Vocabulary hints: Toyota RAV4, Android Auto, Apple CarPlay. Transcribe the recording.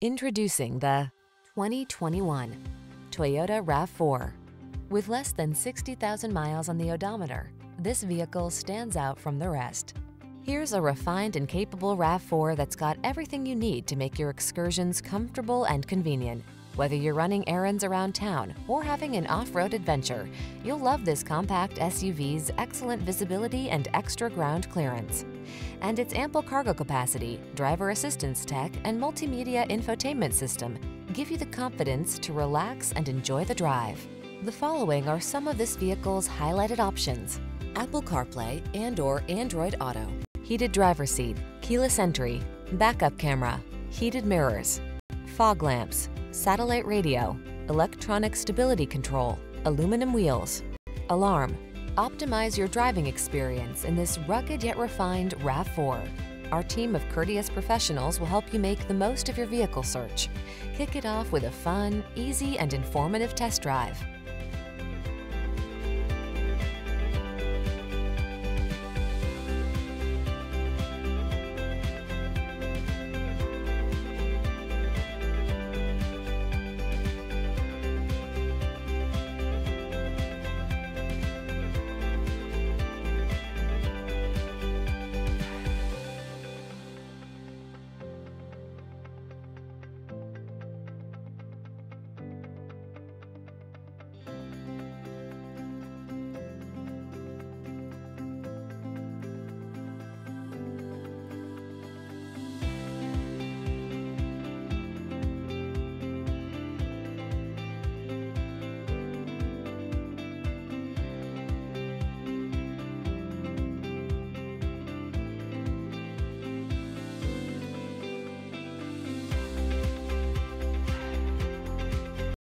Introducing the 2021 Toyota RAV4. With less than 60,000 miles on the odometer, this vehicle stands out from the rest. Here's a refined and capable RAV4 that's got everything you need to make your excursions comfortable and convenient. Whether you're running errands around town or having an off-road adventure, you'll love this compact SUV's excellent visibility and extra ground clearance. And its ample cargo capacity, driver assistance tech, and multimedia infotainment system give you the confidence to relax and enjoy the drive. The following are some of this vehicle's highlighted options: Apple CarPlay and/or Android Auto, heated driver's seat, keyless entry, backup camera, heated mirrors, fog lamps, satellite radio, electronic stability control, aluminum wheels, alarm. Optimize your driving experience in this rugged yet refined RAV4. Our team of courteous professionals will help you make the most of your vehicle search. Kick it off with a fun, easy, and informative test drive.